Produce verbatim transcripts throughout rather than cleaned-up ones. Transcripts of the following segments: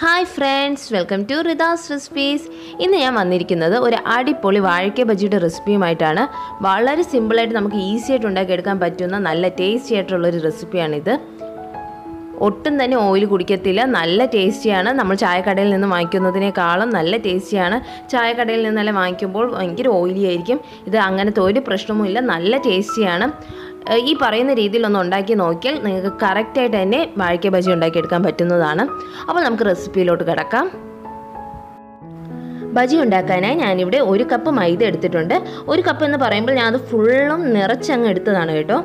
Hi friends, welcome to Ridha's Recipes. In I am vandirikkunnathu oru adipoli vaalike bajiyude recipe umayitana. Valare simple aayittu namukku easy aayittu undakki edukkan pattuna nalla tasty aayittulla oru recipe aanidhu. ഒട്ടും തന്നെ oil കുടിക്കത്തില്ല നല്ല ടേസ്റ്റിയാണ് നമ്മൾ ചായക്കടയിൽ നിന്ന് വാങ്ങിക്കുന്നതിനേക്കാളും നല്ല ടേസ്റ്റിയാണ് ചായക്കടയിൽ നിന്നല്ല വാങ്ങിക്കുമ്പോൾ ഭയങ്കര ഓയിലി ആയിരിക്കും ഇത് അങ്ങനത്തെ ഒരു പ്രശ്നവുമില്ല നല്ല ടേസ്റ്റിയാണ് ഈ പറയുന്ന രീതിയിൽ ഒന്ന് ഉണ്ടാക്കി നോക്കിയാൽ നിങ്ങൾക്ക് കറക്റ്റ് ആയിട്ട് തന്നെ വാഴക്ക ബജി ഉണ്ടാക്കി എടുക്കാൻ പറ്റുന്നതാണ് അപ്പോൾ നമുക്ക് റെസിപ്പിയിലോട്ട് കടക്കാം ബജി ഉണ്ടാക്കാനായി ഞാൻ ഇവിടെ ഒരു കപ്പ് മൈദ എടുത്തിട്ടുണ്ട് ഒരു കപ്പ് എന്ന് പറയുമ്പോൾ ഞാൻ അത് ഫുള്ളും നിറച്ചങ്ങ് എടുത്തതാണ് കേട്ടോ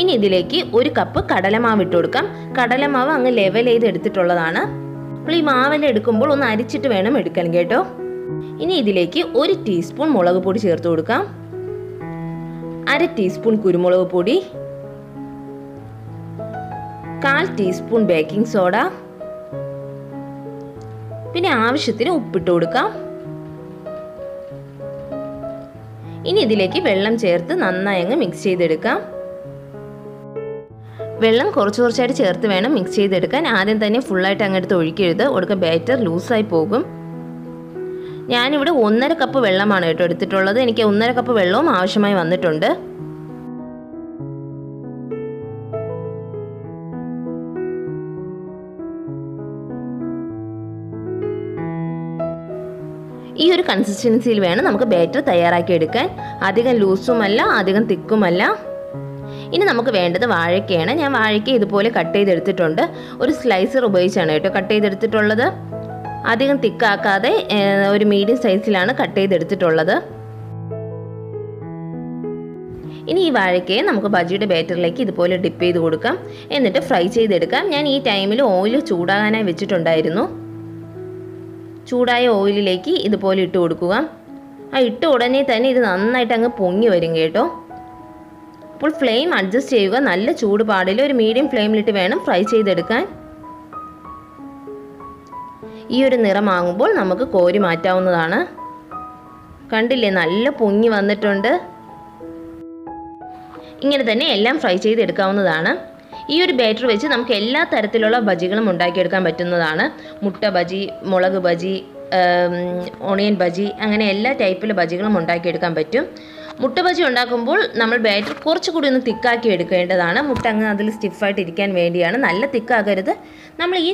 ഇനി ഇതിലേക്ക് ഒരു കപ്പ് കടലമാവ് ഇട്ട് കൊടുക്കാം കടലമാവ് അങ്ങ് ലെവൽ ചെയ്ത് എടുത്തിട്ടുള്ളതാണ് അപ്പോൾ ഈ മാവെല്ലാം എടുക്കുമ്പോൾ ഒന്ന് അരിച്ചിട്ട് വേണം എടുക്കാൻ കേട്ടോ ഇനി ഇതിലേക്ക് ഒരു ടീസ്പൂൺ മുളക് പൊടി ചേർത്ത് കൊടുക്കാം അര ടീസ്പൂൺ കുരുമുളക് പൊടി കാൽ ടീസ്പൂൺ ബേക്കിംഗ് സോഡ പിന്നെ ആവശ്യത്തിന് ഉപ്പിട്ട് കൊടുക്കാം ഇനി ഇതിലേക്ക് വെള്ളം ചേർത്ത് നന്നായി അങ്ങ് മിക്സ് ചെയ്തെടുക്കാം വെള്ളം കുറച്ച് കുറച്ചായിട്ട് ചേർത്ത് വേണം മിക്സ് ചെയ്തെടുക്കാൻ ആദ്യം തന്നെ ഫുള്ളായിട്ട് അങ്ങോട്ട് ഒഴിക്കരുത് ഒടുക്ക ബാറ്റർ ലൂസായി പോകും ഞാനിവിടെ ഒന്നര കപ്പ് വെള്ളമാണ് കേട്ടോ എടുത്തിട്ടുള്ളത് എനിക്ക് ഒന്നര കപ്പ് വെള്ളവും ആവശ്യമായി വന്നിട്ടുണ്ട് ഈ ഒരു കൺസിസ്റ്റൻസിയിൽ വേണം നമുക്ക് ബാറ്റർ തയ്യാറാക്കി എടുക്കാൻ അധികം ലൂസുമല്ല അധികം തിക്കുമല്ല ഇനി നമുക്ക് വേണ്ടത് വാഴക്കയാണ് ഞാൻ വാഴക്ക ഇതുപോലെ കട്ട് ചെയ്തെടുത്തിട്ടുണ്ട് ഒരു സ്ലൈസർ ഉപയോഗിച്ചാണ് കേട്ടോ കട്ട് ചെയ്തെടുത്തിട്ടുള്ളത് അധികം തിക്കാക്കാതെ ഒരു മീഡിയം സൈസിലാണ് കട്ട് ചെയ്തെടുത്തിട്ടുള്ളത് ഇനി ഈ വാഴക്കയെ നമുക്ക് ബജിയുടെ ബാറ്ററിലേക്ക് ഇതുപോലെ ഡിപ്പ് ചെയ്ത് കൊടുക്കാം എന്നിട്ട് ഫ്രൈ ചെയ്തെടുക്കാം ഞാൻ ഈ ടൈമിൽ ഓയിൽ ചൂടാകാനായി വെച്ചിട്ടുണ്ടായിരുന്നു ചൂടായ ഓയിലിലേക്ക് ഇതുപോലെ ഇട്ട് കൊടുക്കുക ആ ഇട്ട ഉടനെ തന്നെ ഇത് നന്നായിട്ട് അങ്ങ് പൊങ്ങി വരും കേട്ടോ അപ്പോൾ ഫ്ലെയിം അഡ്ജസ്റ്റ് ചെയ്യുക നല്ല ചൂട് പാടില്ല ഒരു മീഡിയം ഫ്ലെയിമിലിട്ട് വേണം ഫ്രൈ ചെയ്തെടുക്കാൻ ഈ ഒരു നിറമാകുമ്പോൾ നമുക്ക് കോരി മാറ്റാവുന്നതാണ് കണ്ടില്ലേ നല്ല പൊങ്ങി വന്നിട്ടുണ്ട് ഇങ്ങനെ തന്നെ എല്ലാം ഫ്രൈ ചെയ്തെടുക്കാവുന്നതാണ് ഈ ഒരു ബാറ്റർ വെച്ച് നമുക്ക് എല്ലാ തരത്തിലുള്ള ബജികളും ഉണ്ടാക്കിയെടുക്കാൻ പറ്റുന്നതാണ് മുട്ട ബജി മുളക് ബജി ഓണിയൻ ബജി അങ്ങനെ എല്ലാ ടൈപ്പിലെ ബജികളും ഉണ്ടാക്കിയെടുക്കാൻ പറ്റും മുട്ട ബജി ഉണ്ടാക്കുമ്പോൾ നമ്മൾ ബാറ്റർ കുറച്ചുകൂടി ഒന്ന് തിക്കാക്കി എടുക്കേണ്ടതാണ് മുട്ട അങ്ങ് അതിൽ സ്റ്റിഫായിട്ട് ഇരിക്കാൻ വേണ്ടിയാണ് നല്ല തിക്കാകരുത് നമ്മൾ ഈ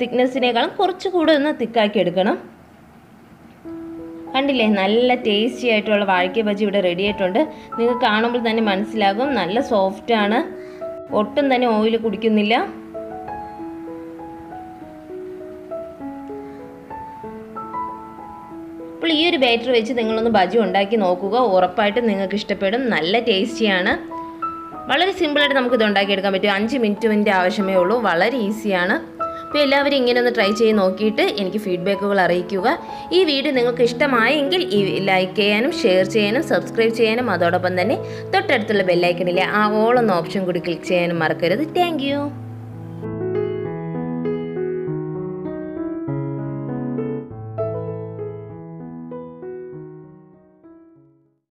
തിക്നെസ്സിനേക്കാളും കുറച്ചുകൂടി ഒന്ന് തിക്കാക്കി എടുക്കണം കണ്ടില്ലേ നല്ല ടേസ്റ്റി ആയിട്ടുള്ള വാഴക്ക ബജി ഇവിടെ റെഡി ആയിട്ടുണ്ട് നിങ്ങൾക്ക് കാണുമ്പോൾ തന്നെ മനസ്സിലാകും നല്ല സോഫ്റ്റാണ് ഒട്ടും തന്നെ ഓയിൽ കുടിക്കുന്നില്ല അപ്പോൾ ഈ ഒരു ബാറ്റർ വെച്ച് നിങ്ങളൊന്ന് ബജി ഉണ്ടാക്കി നോക്കുക ഉറപ്പായിട്ടും നിങ്ങൾക്ക് ഇഷ്ടപ്പെടും നല്ല ടേസ്റ്റിയാണ് വളരെ സിമ്പിളായിട്ട് നമുക്കിത് ഉണ്ടാക്കിയെടുക്കാൻ പറ്റും അഞ്ച് മിനിറ്റിൻ്റെ ആവശ്യമേ ഉള്ളൂ വളരെ ഈസിയാണ് അപ്പോൾ എല്ലാവരും ഇങ്ങനെ ഒന്ന് ട്രൈ ചെയ്ത് നോക്കിയിട്ട് എനിക്ക് ഫീഡ്ബാക്കുകൾ അറിയിക്കുക ഈ വീഡിയോ നിങ്ങൾക്ക് ഇഷ്ടമായെങ്കിൽ ഈ ലൈക്ക് ചെയ്യാനും ഷെയർ ചെയ്യാനും സബ്സ്ക്രൈബ് ചെയ്യാനും അതോടൊപ്പം തന്നെ തൊട്ടടുത്തുള്ള ബെല്ലൈക്കണിലെ ആ ഓൾ എന്ന ഓപ്ഷൻ കൂടി ക്ലിക്ക് ചെയ്യാനും മറക്കരുത് താങ്ക് യു